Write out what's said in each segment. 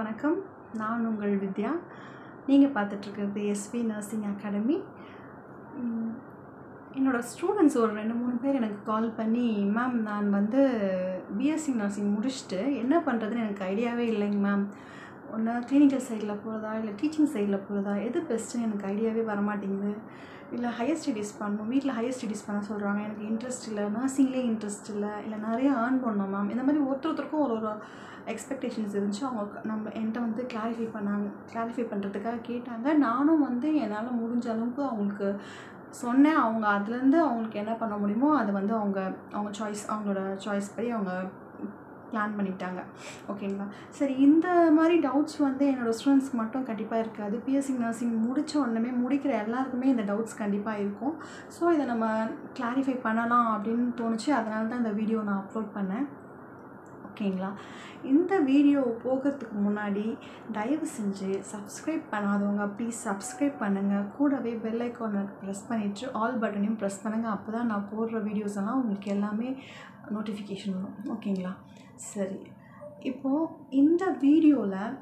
வணக்கம். நான் உங்கள் வித்யா. நீங்கள் பார்த்துட்ருக்கிறது எஸ்பி நர்சிங் அகாடமி. என்னோடய ஸ்டூடெண்ட்ஸ் ஒரு 2-3 பேர் எனக்கு கால் பண்ணி, மேம் நான் வந்து பிஎஸ்சி நர்சிங் முடிச்சுட்டு என்ன பண்ணுறதுன்னு எனக்கு ஐடியாவே இல்லைங்க மேம், ஒன்று கிளினிக்கல் சைடில் போகிறதா இல்லை டீச்சிங் சைடில் போகிறதா எது பெஸ்ட்டுன்னு எனக்கு ஐடியாவே வரமாட்டேங்குது, இல்லை ஹையர் ஸ்டடீஸ் பண்ணணும், வீட்டில் ஹையர் ஸ்டடீஸ் பண்ண சொல்கிறாங்க, எனக்கு இன்ட்ரெஸ்ட் இல்லை, நர்சிங்லேயே இன்ட்ரெஸ்ட் இல்லை, இல்லை நிறைய ஏர்ன் பண்ணோம் மேம். இந்த மாதிரி ஒருத்தருக்கும் ஒரு எக்ஸ்பெக்டேஷன்ஸ் இருந்துச்சு. அவங்க நம்ம என்கிட்ட வந்து கிளாரிஃபை பண்ணுறதுக்காக கேட்டாங்க. நானும் வந்து என்னால் முடிஞ்ச அளவுக்கு அவங்களுக்கு சொன்னேன். அவங்க அதுலேருந்து அவங்களுக்கு என்ன பண்ண முடியுமோ அது வந்து அவங்களோட சாய்ஸ் படி அவங்க பிளான் பண்ணிட்டாங்க. ஓகேங்களா? சரி, இந்த மாதிரி டவுட்ஸ் வந்து என்னோடய ஸ்டூடெண்ட்ஸ்க்கு மட்டும் கண்டிப்பாக இருக்காது. பிஎஸ்சி நர்சிங் முடித்த உடனே முடிக்கிற எல்லாருக்குமே இந்த டவுட்ஸ் கண்டிப்பாக இருக்கும். ஸோ இதை நம்ம கிளாரிஃபை பண்ணலாம் அப்படின்னு தோணுச்சு. அதனால தான் இந்த வீடியோ நான் அப்லோட் பண்ணேன். ஓகேங்களா? இந்த வீடியோ போகிறதுக்கு முன்னாடி தயவு செஞ்சு சப்ஸ்கிரைப் பண்ணாதவங்க ப்ளீஸ் சப்ஸ்கிரைப் பண்ணுங்கள். கூடவே பெல் ஐக்கானை ப்ரெஸ் பண்ணிவிட்டு ஆல் பட்டனையும் ப்ரெஸ் பண்ணுங்கள். அப்போ தான் நான் போடுற வீடியோஸ் எல்லாம் உங்களுக்கு எல்லாமே நோட்டிஃபிகேஷன் வரும். ஓகேங்களா? சரி, இப்போது இந்த வீடியோவில்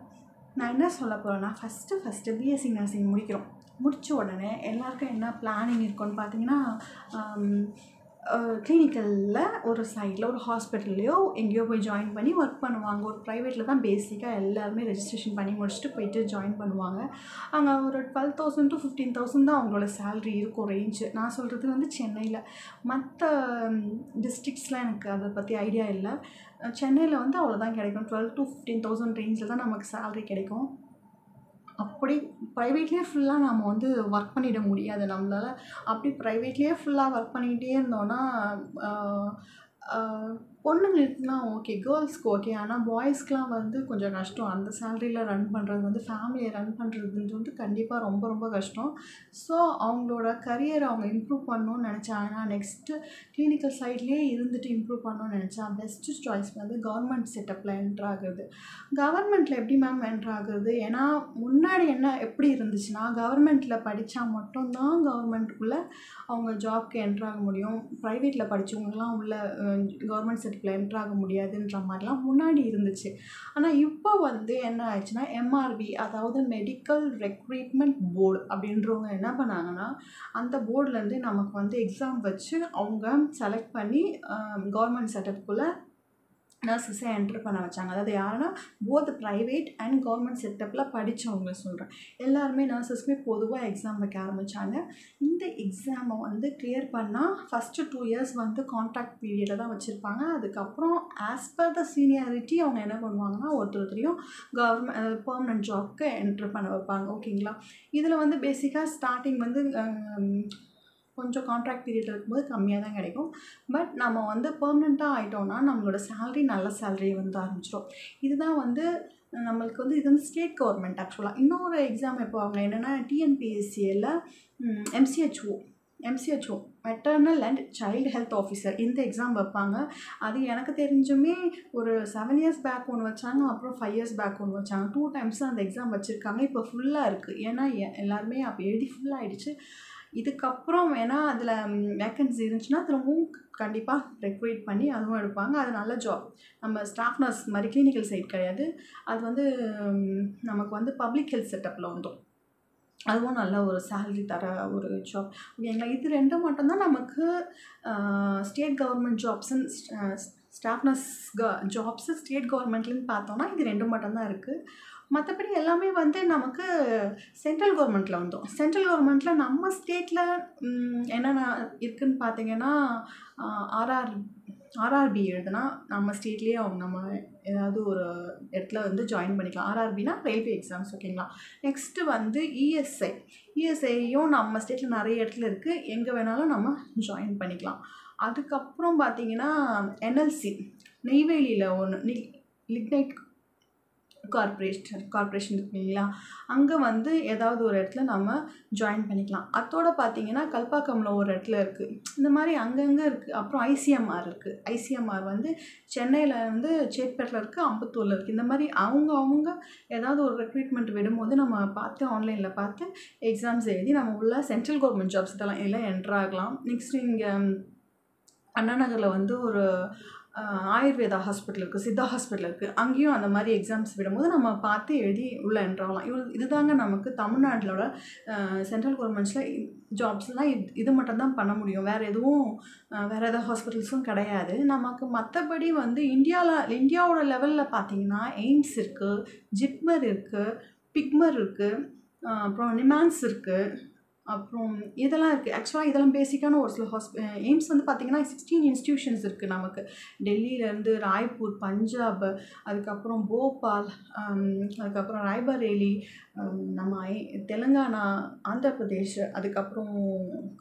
நான் என்ன சொல்ல போகிறேன்னா, ஃபஸ்ட்டு பிஎஸ்சி நர்சிங் முடித்த உடனே எல்லாருக்கும் என்ன பிளானிங் இருக்குன்னு பார்த்தீங்கன்னா, கிளினிக்கலில் ஒரு சைடில் ஒரு ஹாஸ்பிட்டல்லையோ எங்கேயோ போய் ஜாயின் பண்ணி ஒர்க் பண்ணுவாங்க. ஒரு ப்ரைவேட்டில் தான் பேசிக்காக எல்லாருமே ரெஜிஸ்ட்ரேஷன் பண்ணி முடிச்சுட்டு போயிட்டு ஜாயின் பண்ணுவாங்க. அங்கே ஒரு 12,000 டு 15,000 தான் அவங்களோட சேலரி இருக்கும் ரேஞ்சு. நான் சொல்கிறது வந்து சென்னையில். மற்ற டிஸ்ட்ரிக்ஸில் எனக்கு அதை பற்றி ஐடியா இல்லை. சென்னையில் வந்து அவ்வளோதான் கிடைக்கும். 12,000 to 15,000 ரேஞ்சில் தான் நமக்கு சேலரி கிடைக்கும். அப்படி ப்ரைவேட்லேயே ஃபுல்லாக நம்ம வந்து ஒர்க் பண்ணிட முடியாது நம்மளால். அப்படி ப்ரைவேட்லேயே ஃபுல்லாக ஒர்க் பண்ணிகிட்டே இருந்தோன்னா, பொண்ணுங்களுக்குலாம் ஓகே, கேர்ள்ஸ்க்கு ஓகே, ஆனால் பாய்ஸ்க்கெலாம் வந்து கொஞ்சம் கஷ்டம். அந்த சேலரியில் ரன் பண்ணுறது வந்து ஃபேமிலியை ரன் பண்ணுறதுன்றது வந்து கண்டிப்பாக ரொம்ப ரொம்ப கஷ்டம். ஸோ அவங்களோட கரியரை அவங்க இம்ப்ரூவ் பண்ணணும்னு நினச்சாங்கன்னா, நெக்ஸ்ட்டு கிளினிக்கல் சைட்லேயே இருந்துட்டு இம்ப்ரூவ் பண்ணணும்னு நினச்சா, பெஸ்ட்டு சாய்ஸ் வந்து கவர்மெண்ட் செட்டப்பில் என்ட்ராகிறது. கவர்மெண்ட்டில் எப்படி மேம் என்ட்ராகிறது? ஏன்னா முன்னாடி என்ன எப்படி இருந்துச்சுன்னா, கவர்மெண்ட்டில் படித்தா மட்டும்தான் கவர்மெண்ட்டுக்குள்ளே அவங்க ஜாப்க்கு என்ட்ராக முடியும். ப்ரைவேட்டில் படித்தவங்களாம் உள்ள கவர்மெண்ட் செட்டப்பில் என்ட்ராக முடியாதுன்ற மாதிரிலாம் முன்னாடி இருந்துச்சு. ஆனால் இப்போ வந்து என்ன ஆயிடுச்சுன்னா, எம்ஆர்பி அதாவது மெடிக்கல் ரெக்ரூட்மெண்ட் போர்டு அப்படின்றவங்க என்ன பண்ணாங்கன்னா, அந்த போர்டுலேருந்து நமக்கு வந்து எக்ஸாம் வச்சு அவங்க செலக்ட் பண்ணி கவர்மெண்ட் செட்டப்புக்குள்ளே நர்ஸஸை என்ட்ரு பண்ண வச்சாங்க. அதாவது யாருன்னா, போத் ப்ரைவேட் அண்ட் கவர்மெண்ட் செட்டப்பில் படித்தவங்க சொல்கிறேன். எல்லாருமே நர்ஸஸ்மே பொதுவாக எக்ஸாம் வைக்க ஆரம்பித்தாங்க. இந்த எக்ஸாமை வந்து கிளியர் பண்ணால் ஃபஸ்ட்டு 2 years வந்து கான்ட்ராக்ட் பீரியடில் தான் வச்சுருப்பாங்க. அதுக்கப்புறம் ஆஸ் பர் த சீனியாரிட்டி அவங்க என்ன பண்ணுவாங்கன்னா, ஒருத்தரையும் கவர்மெண்ட் பெர்மனெண்ட் ஜாப்க்கு என்ட்ரு பண்ண வைப்பாங்க. ஓகேங்களா? இதில் வந்து பேசிக்காக ஸ்டார்டிங் வந்து கொஞ்சம் கான்ட்ராக்ட் பீரியட் இருக்கும்போது கம்மியாக தான் கிடைக்கும். பட் நம்ம வந்து பெர்மனெண்ட்டாக ஆகிட்டோம்னா நம்மளோட சேலரி நல்ல சேலரி வந்து ஆரம்பிச்சிடும். இதுதான் வந்து நம்மளுக்கு வந்து, இது வந்து ஸ்டேட் கவர்மெண்ட் ஆக்சுவலாக. இன்னொரு எக்ஸாம் இப்போ அவங்க என்னென்னா, டிஎன்பிஎஸ்சியில் MCHO maternal and child health officer இந்த எக்ஸாம் வைப்பாங்க. அது எனக்கு தெரிஞ்சுமே ஒரு 7 years பேக் ஒன்று வச்சாங்க, அப்புறம் 5 years பேக் ஒன்று வச்சாங்க. 2 times அந்த எக்ஸாம் வச்சுருக்காங்க. இப்போ ஃபுல்லாக இருக்குது. ஏன்னா எல்லாருமே அப்போ எழுதி ஃபுல்லாகிடுச்சு. இதுக்கப்புறம் வேணால் அதில் வேக்கன்சி இருந்துச்சுன்னா திரும்பவும் கண்டிப்பாக ரெக்ரூட் பண்ணி அதுவும் எடுப்பாங்க. அது நல்ல ஜாப். நம்ம ஸ்டாஃப் நர்ஸ் மாதிரி கிளினிக்கல் சைட் கிடையாது. அது வந்து நமக்கு வந்து பப்ளிக் ஹெல்த் செட்டப்பில் வந்துடும். அதுவும் நல்ல ஒரு சேலரி தர ஒரு ஜாப். ஓகேங்களா? இது ரெண்டும் மட்டும்தான் நமக்கு ஸ்டேட் கவர்மெண்ட் ஜாப்ஸுன்னு ஸ்டாஃப் நர்ஸ் ஜாப்ஸு ஸ்டேட் கவர்மெண்ட்லேன்னு பார்த்தோன்னா இது ரெண்டும் மட்டும்தான் இருக்குது. மற்றபடி எல்லாமே வந்து நமக்கு சென்ட்ரல் கவர்மெண்ட்டில் வந்தோம். சென்ட்ரல் கவர்மெண்ட்டில் நம்ம ஸ்டேட்டில் என்னென்ன இருக்குதுன்னு பார்த்தீங்கன்னா, ஆர்ஆர்பி எழுதுனா நம்ம ஸ்டேட்லேயே அவங்க நம்ம ஏதாவது ஒரு இடத்துல வந்து ஜாயின் பண்ணிக்கலாம். ஆர்ஆர்பினா ரயில்வே எக்ஸாம்ஸ். ஓகேங்களா? நெக்ஸ்ட்டு வந்து இஎஸ்ஐயும் நம்ம ஸ்டேட்டில் நிறைய இடத்துல இருக்குது. எங்கே வேணாலும் நம்ம ஜாயின் பண்ணிக்கலாம். அதுக்கப்புறம் பார்த்திங்கன்னா என்எல்சி நெய்வேலியில் ஒன்று லிக்னைட் கார்பரேஷன் இருக்கு இல்லைங்களா, அங்கே வந்து ஏதாவது ஒரு இடத்துல நம்ம ஜாயின் பண்ணிக்கலாம். அதோடு பார்த்திங்கன்னா கல்பாக்கம்ல ஒரு இடத்துல இருக்குது. இந்த மாதிரி அங்கங்கே இருக்குது. அப்புறம் ஐசிஎம்ஆர் இருக்குது. ஐசிஎம்ஆர் வந்து சென்னையில் வந்து சேட்பேட்டில் இருக்குது, அம்பத்தூரில் இருக்குது. இந்த மாதிரி அவங்க ஏதாவது ஒரு ரெக்ரூட்மெண்ட் விடும்போது நம்ம பார்த்து ஆன்லைனில் பார்த்து எக்ஸாம்ஸ் எழுதி நம்ம உள்ள சென்ட்ரல் கவர்மெண்ட் ஜாப்ஸ் இதெல்லாம் என்ட்ராகலாம். நெக்ஸ்ட் இங்கே அண்ணா நகரில் வந்து ஒரு Ayurveda hospital, Siddha hospital, angiyum andha mari exams vidumbodhu nama paathu eludi ulla endravalam. Idu danga namakku Tamil Nadu la central government la jobs la idu mattum dhaan panna mudiyum. Vera edha hospitals um kedaiyadhu. Namakku mathapadi vandu India oda level la pathina AMC irukku, JIPMAR irukku, PIGMAR irukku, appuram NIMANS irukku. அப்புறம் இதெல்லாம் இருக்குது. ஆக்சுவலாக இதெல்லாம் பேசிக்கான ஒரு சில AIIMS வந்து பார்த்திங்கன்னா 16 இன்ஸ்டியூஷன்ஸ் இருக்குது நமக்கு. டெல்லியிலேருந்து ராய்ப்பூர், பஞ்சாப், அதுக்கப்புறம் போபால், அதுக்கப்புறம் ராய்பரேலி, நம்ம தெலுங்கானா, ஆந்திர பிரதேஷ், அதுக்கப்புறம்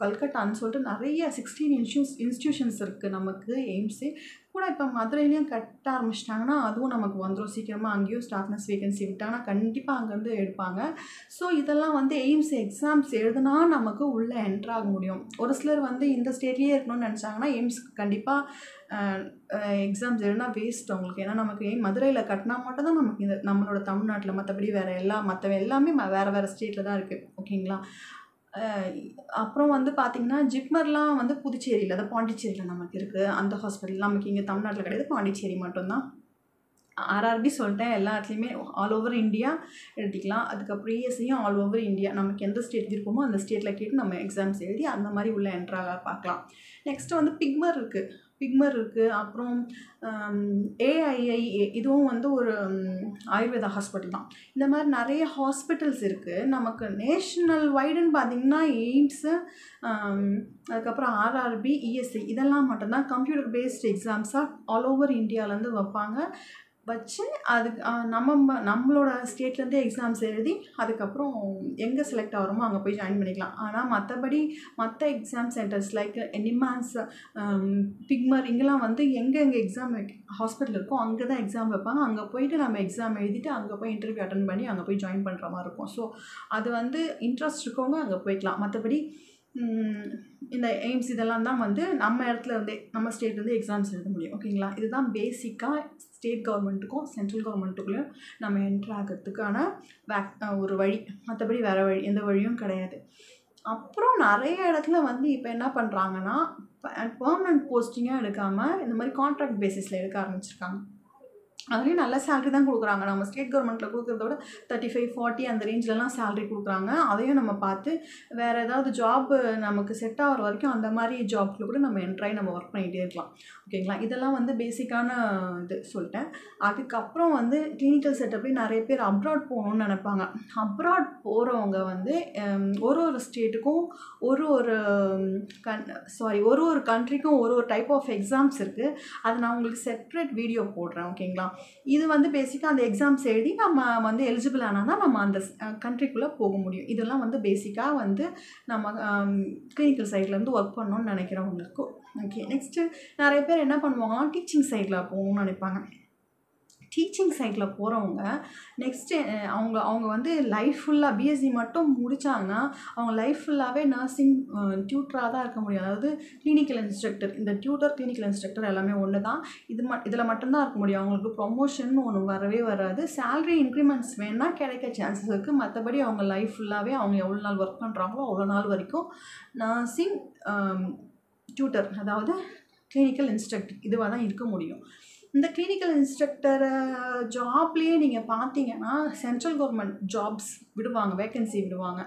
கல்கட்டான்னு சொல்லிட்டு நிறைய 16 இன்ஸ்டியூஷன்ஸ் இருக்குது நமக்கு எய்ம்ஸு. கூட இப்போ மதுரையிலையும் கட்ட ஆரம்பிச்சிட்டாங்கன்னா அதுவும் நமக்கு வந்துடும் சீக்கிரமாக. அங்கேயும் ஸ்டாஃப்னஸ் வேகன்சி விட்டாங்கன்னா கண்டிப்பாக அங்கேருந்து எடுப்பாங்க. ஸோ இதெல்லாம் வந்து எய்ம்ஸ் எக்ஸாம்ஸ் எழுதுனா நமக்கு உள்ளே என்ட்ராக முடியும். ஒரு சிலர் வந்து இந்த ஸ்டேட்லேயே இருக்கணும்னு நினச்சாங்கன்னா எய்ம்ஸ்க்கு கண்டிப்பாக எக்ஸாம்ஸ் எழுதுனா வேஸ்ட் அவங்களுக்கு. ஏன்னா நமக்கு மதுரையில் கட்டினா மட்டும் தான் நமக்கு இந்த நம்மளோட தமிழ்நாட்டில், மற்றபடி மற்ற எல்லாமே வேறு வேறு ஸ்டேட்டில் தான் இருக்குது. ஓகேங்களா? அப்புறம் வந்து பார்த்திங்கன்னா ஜிப்மர்லாம் வந்து புதுச்சேரியில், அது பாண்டிச்சேரியில் நமக்கு இருக்குது. அந்த ஹாஸ்பிட்டல் நமக்கு இங்கே தமிழ்நாட்டில் கிடையாது, பாண்டிச்சேரி மட்டும்தான். RRB சொல்லிட்டேன், எல்லா இடத்துலையுமே ஆல் ஓவர் இந்தியா எடுத்துக்கலாம். அதுக்கப்புறம் ESIயும் ஆல் ஓவர் இந்தியா, நமக்கு எந்த ஸ்டேட் இருக்குமோ அந்த ஸ்டேட்டில் கேட்டு நம்ம எக்ஸாம்ஸ் எழுதி அந்த மாதிரி உள்ள என்ட்ராக பார்க்கலாம். நெக்ஸ்ட்டு வந்து பிக்மர் இருக்குது. அப்புறம் AIIA, இதுவும் வந்து ஒரு ஆயுர்வேதா ஹாஸ்பிட்டல் தான். இந்த மாதிரி நிறைய ஹாஸ்பிட்டல்ஸ் இருக்குது நமக்கு. நேஷ்னல் வைடுன்னு பார்த்திங்கன்னா எய்ம்ஸு, அதுக்கப்புறம் RRB, ESI, இதெல்லாம் மட்டும்தான் கம்ப்யூட்டர் பேஸ்டு எக்ஸாம்ஸாக ஆல் ஓவர் இந்தியாவிலேருந்து வைப்பாங்க. வச்சு அதுக்கு நம்மளோட ஸ்டேட்லேருந்தே எக்ஸாம்ஸ் எழுதி அதுக்கப்புறம் எங்கே செலக்ட் ஆகிறோமோ அங்கே போய் ஜாயின் பண்ணிக்கலாம். ஆனால் மற்றபடி மற்ற எக்ஸாம் சென்டர்ஸ் லைக் NIMANS, பிக்மர், இங்கெல்லாம் வந்து எங்கே எக்ஸாம் ஹாஸ்பிட்டல் இருக்கோ அங்கே தான் எக்ஸாம் வைப்பாங்க. அங்கே போய்ட்டு நம்ம எக்ஸாம் எழுதிட்டு அங்கே போய் இன்டர்வியூ அட்டன் பண்ணி அங்கே போய் ஜாயின் பண்ணுற மாதிரி இருக்கும். ஸோ அது வந்து இன்ட்ரெஸ்ட் இருக்கவங்க அங்கே போய்க்கலாம். மற்றபடி இந்த எய்ம்ஸ் இதெல்லாம் தான் வந்து நம்ம இடத்துலேருந்தே, நம்ம ஸ்டேட்லேருந்து எக்ஸாம்ஸ் எழுத முடியும். ஓகேங்களா? இதுதான் பேசிக்காக ஸ்டேட் கவர்மெண்ட்டுக்கும் சென்ட்ரல் கவர்மெண்ட்டுக்குள்ளேயும் நம்ம என்ட்ராகிறதுக்கான ஒரு வழி. மற்றபடி வேறு வழி எந்த வழியும் கிடையாது. அப்புறம் நிறைய இடத்துல வந்து இப்போ என்ன பண்ணுறாங்கன்னா பெர்மனன்ட் போஸ்டிங்காக எடுக்காமல் இந்த மாதிரி கான்ட்ராக்ட் பேசிஸில் எடுக்க ஆரம்பிச்சிருக்காங்க. அதுலேயும் நல்ல சேலரி தான் கொடுக்குறாங்க. நம்ம ஸ்டேட் கவர்மெண்ட்டில் கொடுக்குறத விட 35-40 அந்த ரேஞ்சிலலாம் சேலரி கொடுக்குறாங்க. அதையும் நம்ம பார்த்து வேறு ஏதாவது ஜாப்பு நமக்கு செட் ஆகிற வரைக்கும் அந்த மாதிரி ஜாப்ல கூட நம்ம என்ட்ராகி நம்ம ஒர்க் பண்ணிகிட்டே இருக்கலாம். ஓகேங்களா? இதெல்லாம் வந்து பேசிக்கான இது சொல்லிட்டேன். அதுக்கப்புறம் வந்து கிளினிக்கல் செட்டப்லேயும் நிறைய பேர் அப்ராட் போகணுன்னு நினைப்பாங்க. அப்ராட் போகிறவங்க வந்து ஒரு ஸ்டேட்டுக்கும் ஒரு கண்ட்ரிக்கும் ஒரு டைப் ஆஃப் எக்ஸாம்ஸ் இருக்குது. அது நான் உங்களுக்கு செப்ரேட் வீடியோ போடுறேன். ஓகேங்களா? இது வந்து பேசிக்காக அந்த எக்ஸாம்ஸ் எழுதி நம்ம வந்து எலிஜிபிள் ஆனால் தான் நம்ம அந்த கண்ட்ரிக்குள்ளே போக முடியும். இதெல்லாம் வந்து பேசிக்காக வந்து நம்ம கிளினிக்கல் சைட்லேருந்து ஒர்க் பண்ணணும்னு நினைக்கிறவங்களுக்கு ஓகே. நெக்ஸ்ட்டு நிறைய பேர் என்ன பண்ணுவாங்கன்னா டீச்சிங் சைடில் போகணும்னு நினைப்பாங்க. டீச்சிங் சைடில் போகிறவங்க நெக்ஸ்ட்டு அவங்க வந்து லைஃப் ஃபுல்லாக BSc மட்டும் முடித்தாங்கன்னா அவங்க லைஃப் ஃபுல்லாகவே நர்சிங் டியூட்டராக தான் இருக்க முடியும். அதாவது கிளினிக்கல் இன்ஸ்ட்ரக்டர், இந்த டியூட்டர் கிளினிக்கல் இன்ஸ்ட்ரக்டர் எல்லாமே ஒன்று தான். இதில் மட்டும்தான் இருக்க முடியும். அவங்களுக்கு ப்ரொமோஷன் ஒன்று வரவே வராது. சேலரி இன்க்ரிமெண்ட்ஸ் வேணால் கிடைக்க சான்சஸ் இருக்குது. மற்றபடி அவங்க லைஃப் ஃபுல்லாகவே அவங்க எவ்வளோ நாள் ஒர்க் பண்ணுறாங்களோ அவ்வளோ நாள் வரைக்கும் நர்சிங் டியூட்டர், அதாவது கிளினிக்கல் இன்ஸ்ட்ரக்டர், இதுவாக தான் இருக்க முடியும். இந்த கிளினிக்கல் இன்ஸ்ட்ரக்டர் ஜாப்லேயே நீங்கள் பார்த்தீங்கன்னா சென்ட்ரல் கவர்மெண்ட் ஜாப்ஸ் விடுவாங்க, வேக்கன்சி விடுவாங்க.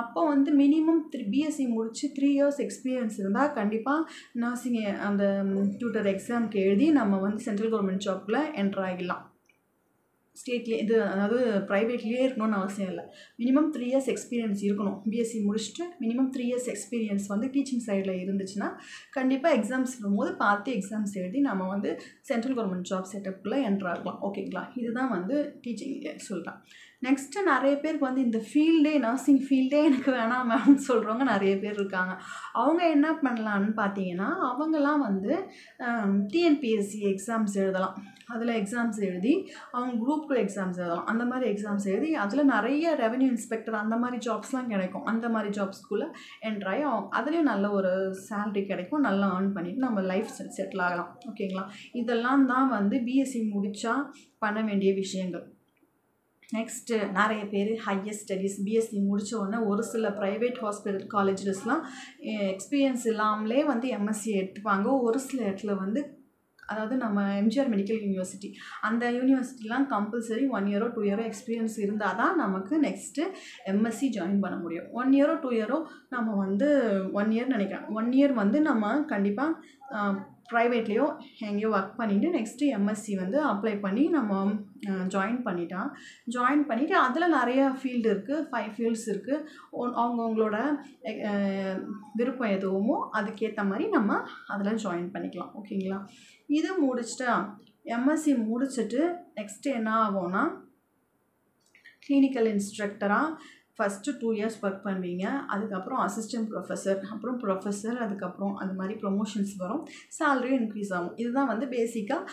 அப்போ வந்து மினிமம் BSc முடித்து 3 years எக்ஸ்பீரியன்ஸ் இருந்தால் கண்டிப்பாக நர்சிங் அந்த டியூட்டர் எக்ஸாமுக்கு எழுதி நம்ம வந்து சென்ட்ரல் கவர்மெண்ட் ஜாப்பில் என்டர் ஆகிடலாம். ஸ்டேட்லேயே இது, அதாவது ப்ரைவேட்லேயே இருக்கணும்னு அவசியம் இல்லை. மினிமம் 3 years எக்ஸ்பீரியன்ஸ் இருக்கணும். BSc முடிச்சுட்டு மினிமம் 3 years எக்ஸ்பீரியன்ஸ் வந்து டீச்சிங் சைடில் இருந்துச்சுன்னா கண்டிப்பாக எக்ஸாம்ஸ் வரும்போது பார்த்து எக்ஸாம்ஸ் எழுதி நம்ம வந்து சென்ட்ரல் கவர்மெண்ட் ஜாப் செட்டப்புக்குள்ளே என்ட்ரு ஆகலாம். ஓகேங்களா? இதுதான் வந்து டீச்சிங் சொல்கிறேன். நெக்ஸ்ட்டு நிறைய பேருக்கு வந்து இந்த ஃபீல்டே, நர்சிங் ஃபீல்டே எனக்கு வேணாம் மேம்னு சொல்கிறவங்க நிறைய பேர் இருக்காங்க. அவங்க என்ன பண்ணலான்னு பார்த்தீங்கன்னா அவங்களாம் வந்து TNPSC எக்ஸாம்ஸ் எழுதலாம். அதில் எக்ஸாம்ஸ் எழுதி அவங்க குரூப் 2 எக்ஸாம்ஸ் எழுதலாம். அந்த மாதிரி எக்ஸாம்ஸ் எழுதி அதில் நிறைய ரெவென்யூ இன்ஸ்பெக்டர் அந்த மாதிரி ஜாப்ஸ்லாம் கிடைக்கும். அந்த மாதிரி ஜாப்ஸ்குள்ளே என்ட்ராகி அவங்க அதுலேயும் நல்ல ஒரு சேலரி கிடைக்கும். நல்லா ஏர்ன் பண்ணிவிட்டு நம்ம லைஃப் செட்டில் ஆகலாம். ஓகேங்களா? இதெல்லாம் தான் வந்து BSc முடித்தா பண்ண வேண்டிய விஷயங்கள். நெக்ஸ்ட்டு நிறைய பேர் ஹையர் ஸ்டடீஸ் BSc முடித்த உடனே ஒரு சில ப்ரைவேட் ஹாஸ்பிட்டல் காலேஜஸ்லாம் எக்ஸ்பீரியன்ஸ் இல்லாமலே வந்து MSc எடுத்துப்பாங்க. ஒரு சில இடத்துல வந்து அதாவது நம்ம எம்ஜிஆர் மெடிக்கல் யூனிவர்சிட்டி அந்த யூனிவர்சிட்டிலாம் compulsory 1 year or 2 year experience இருந்தால் தான் நமக்கு நெக்ஸ்ட்டு எம்எஸ்சி ஜாயின் பண்ண முடியும். 1 year or 2 year நம்ம வந்து 1 year நினைக்கிறேன். 1 year வந்து நம்ம கண்டிப்பாக ப்ரைவேட்லேயோ எங்கேயோ ஒர்க் பண்ணிவிட்டு நெக்ஸ்ட்டு எம்எஸ்சி வந்து அப்ளை பண்ணி நம்ம ஜாயின் பண்ணிவிட்டு அதில் நிறைய ஃபீல்டு இருக்குது, 5 fields இருக்குது. அவங்கவுங்களோட விருப்பம் எதுவுமோ அதுக்கேற்ற மாதிரி நம்ம அதில் ஜாயின் பண்ணிக்கலாம். ஓகேங்களா? இது முடிச்சுட்டா எம்எஸ்சி முடிச்சுட்டு நெக்ஸ்ட்டு என்ன ஆகும்னா கிளினிக்கல் இன்ஸ்ட்ரக்டராக ஃபஸ்ட்டு 2 years ஒர்க் பண்ணுவீங்க. அதுக்கப்புறம் அசிஸ்டன்ட் ப்ரொஃபஸர், அப்புறம் ப்ரொஃபஸர், அதுக்கப்புறம் அது மாதிரி ப்ரொமோஷன்ஸ் வரும், சேலரியும் இன்க்ரீஸ் ஆகும். இதுதான் வந்து பேசிக்காக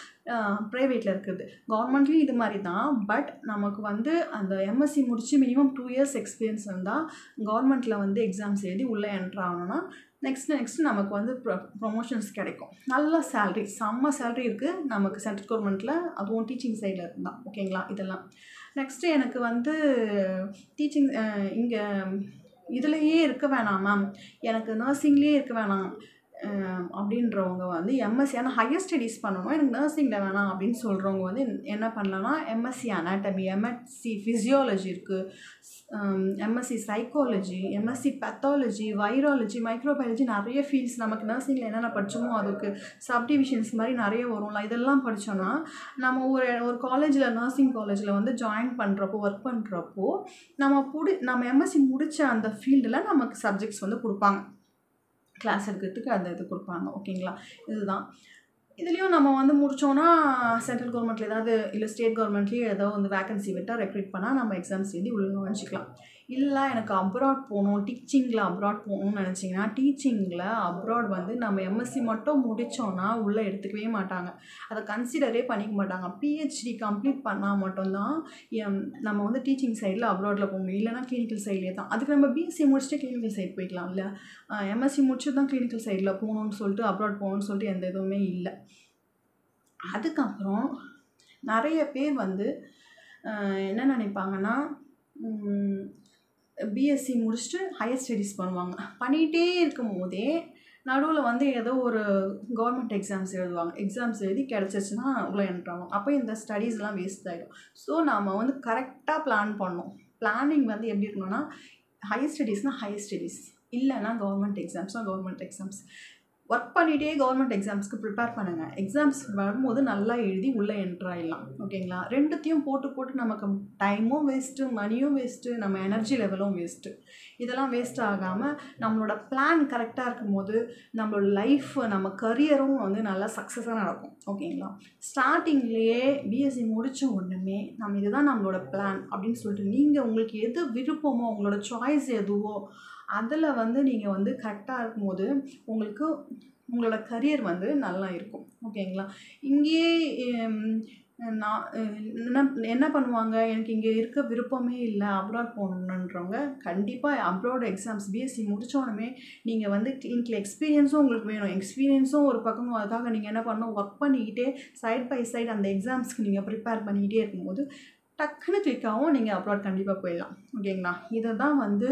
ப்ரைவேட்டில் இருக்கிறது. கவர்மெண்ட்லேயும் இது மாதிரி தான். பட் நமக்கு வந்து அந்த எம்எஸ்சி முடித்து மினிமம் 2 years எக்ஸ்பீரியன்ஸ் இருந்தால் கவர்மெண்ட்டில் வந்து எக்ஸாம்ஸ் எழுதி உள்ளே என்ட்ரு ஆகணும்னா நெக்ஸ்ட்டு நமக்கு வந்து ப்ரொமோஷன்ஸ் கிடைக்கும். நல்ல சேலரி, செம்ம சேலரி இருக்குது நமக்கு சென்ட்ரல் கவர்மெண்ட்டில், அதுவும் டீச்சிங் சைடில் இருந்தால். ஓகேங்களா? இதெல்லாம் நெக்ஸ்ட்டு எனக்கு வந்து டீச்சிங் இங்கே இதுலேயே இருக்க வேணாம் மேம், எனக்கு நர்சிங்லேயே இருக்க வேணாம் அப்படின்றவங்க வந்து எம்எஸ்சி ஆனால் ஹையர் ஸ்டடீஸ் பண்ணணும், எனக்கு நர்சிங்கில் வேணாம் அப்படின்னு சொல்கிறவங்க வந்து என்ன பண்ணலான்னா எம்எஸ்சி அனாட்டமி, எம்எஸ்சி ஃபிசியாலஜி இருக்குது, MSc psychology, MSc pathology, virology, microbiology, நிறைய ஃபீல்ட்ஸ் நமக்கு நர்சிங்கில் என்னென்ன படித்தோமோ அதுக்கு சப்டிவிஷன்ஸ் மாதிரி நிறைய வரும்ல. இதெல்லாம் படித்தோன்னா நம்ம ஒரு காலேஜில் நர்சிங் காலேஜில் வந்து ஜாயின் பண்ணுறப்போ ஒர்க் பண்ணுறப்போ நம்ம எம்எஸ்சி முடித்த அந்த ஃபீல்டில் நமக்கு சப்ஜெக்ட்ஸ் வந்து கொடுப்பாங்க, கிளாஸ் எடுக்கிறதுக்கு அந்த இது கொடுப்பாங்க. ஓகேங்களா? இதுதான். இதுலேயும் நம்ம வந்து முடித்தோன்னா சென்ட்ரல் கவர்மெண்ட்டில் ஏதாவது இல்லை ஸ்டேட் கவர்மெண்ட்லேயும் ஏதோ வந்து வேகன்சி விட்டால் ரெக்ரூட் பண்ணால் நம்ம எக்ஸாம்ஸ் எழுதி உள்ள வச்சுக்கலாம். இல்லை எனக்கு அப்ராட் போகணும், டீச்சிங்கில் அப்ராட் போகணும்னு நினச்சிங்கன்னா டீச்சிங்கில் அப்ராட் வந்து நம்ம எம்எஸ்சி மட்டும் முடித்தோன்னா உள்ளே எடுத்துக்கவே மாட்டாங்க, அதை கன்சிடரே பண்ணிக்க மாட்டாங்க. பிஹெச்டி கம்ப்ளீட் பண்ணால் மட்டும்தான் நம்ம வந்து டீச்சிங் சைடில் அப்ராடில் போக முடியும். இல்லைனா கிளினிக்கல் சைட்லேயே தான். அதுக்கு நம்ம பிஎஸ்சி முடிச்சுட்டு கிளினிக்கல் சைடு போய்க்கலாம். இல்லை எம்எஸ்சி முடிச்சு தான் கிளினிக்கல் சைடில் போகணுன்னு சொல்லிட்டு அப்ராட் போகணுன்னு சொல்லிட்டு எந்த எதுவுமே இல்லை. அதுக்கப்புறம் நிறைய பேர் வந்து என்ன நினைப்பாங்கன்னா பிஎஸ்சி முடிச்சுட்டு ஹையர் ஸ்டடீஸ் பண்ணுவாங்க. பண்ணிகிட்டே இருக்கும் போதே நடுவில் வந்து ஏதோ ஒரு கவர்மெண்ட் எக்ஸாம்ஸ் எழுதுவாங்க. எக்ஸாம்ஸ் எழுதி கிடச்சிச்சுன்னா உள்ள என்ட்ராங்க. அப்போ இந்த ஸ்டடீஸ்லாம் வேஸ்ட் ஆகிடும். ஸோ நாம் வந்து கரெக்டாக பிளான் பண்ணணும். பிளானிங் வந்து எப்படி இருக்கணும்னா ஹையர் ஸ்டடீஸ்னால் ஹையர் ஸ்டடீஸ், இல்லைன்னா கவர்மெண்ட் எக்ஸாம்ஸ்னால் கவர்மெண்ட் எக்ஸாம்ஸ். ஒர்க் பண்ணிகிட்டே கவர்மெண்ட் எக்ஸாம்ஸ்க்கு ப்ரிப்பேர் பண்ணுங்கள். எக்ஸாம்ஸ் வரும்போது நல்லா எழுதி உள்ளே என்ட்ராயிடலாம். ஓகேங்களா? ரெண்டுத்தையும் போட்டு நமக்கு டைமும் வேஸ்ட்டு, மணியும் வேஸ்ட்டு, நம்ம எனர்ஜி லெவலும் வேஸ்ட்டு. இதெல்லாம் வேஸ்ட் ஆகாமல் நம்மளோட பிளான் கரெக்டாக இருக்கும்போது நம்மளோட லைஃப், நம்ம கரியரும் வந்து நல்லா சக்ஸஸாக நடக்கும். ஓகேங்களா? ஸ்டார்டிங்லேயே பிஎஸ்சி முடித்த ஒன்றுமே நம்ம இதுதான் நம்மளோட பிளான் அப்படின்னு சொல்லிட்டு நீங்கள் உங்களுக்கு எது விருப்பமோ உங்களோட சாய்ஸ் எதுவோ அதில் வந்து நீங்கள் வந்து கரெக்டாக இருக்கும்போது உங்களோட கரியர் வந்து நல்லா இருக்கும். ஓகேங்களா? இங்கேயே நான் என்ன பண்ணுவாங்க, எனக்கு இங்கே இருக்க விருப்பமே இல்லை அப்ராட் போகணுன்றவங்க கண்டிப்பாக அப்ராட் எக்ஸாம்ஸ் பிஎஸ்சி முடித்தோடனே நீங்கள் வந்து கிளினிக்கல் எக்ஸ்பீரியன்ஸும் உங்களுக்கு வேணும். எக்ஸ்பீரியன்ஸும் ஒரு பக்கம், அதுக்காக நீங்கள் என்ன பண்ணணும், ஒர்க் பண்ணிக்கிட்டே சைட் பை சைட் அந்த எக்ஸாம்ஸ்க்கு நீங்கள் ப்ரிப்பேர் பண்ணிக்கிட்டே இருக்கும்போது டக்குன்னு கிளிக்காகவும் நீங்கள் அப்ராட் கண்டிப்பாக போயிடலாம். ஓகேங்களா? இதை தான் வந்து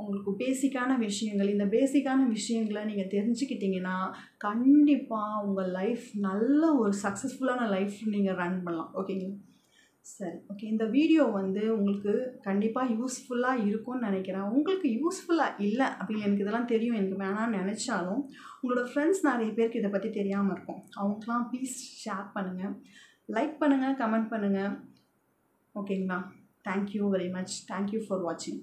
உங்களுக்கு பேசிக்கான விஷயங்கள். இந்த பேசிக்கான விஷயங்களை நீங்கள் தெரிஞ்சுக்கிட்டிங்கன்னா கண்டிப்பாக உங்கள் லைஃப் நல்ல ஒரு சக்ஸஸ்ஃபுல்லான லைஃப் நீங்கள் ரன் பண்ணலாம். ஓகேங்களா? சரி, ஓகே. இந்த வீடியோ வந்து உங்களுக்கு கண்டிப்பாக யூஸ்ஃபுல்லாக இருக்கும்னு நினைக்கிறேன். உங்களுக்கு யூஸ்ஃபுல்லாக இல்லை அப்படின்னு எனக்கு இதெல்லாம் தெரியும், எனக்கு வேணாம்னு நினச்சாலும் உங்களோட ஃப்ரெண்ட்ஸ் நிறைய பேருக்கு இதை பற்றி தெரியாமல் இருக்கும். அவங்களுக்குலாம் ப்ளீஸ் ஷேர் பண்ணுங்கள், லைக் பண்ணுங்கள், கமெண்ட் பண்ணுங்கள். ஓகேங்களா? Thank you very much. Thank you for வாட்சிங்.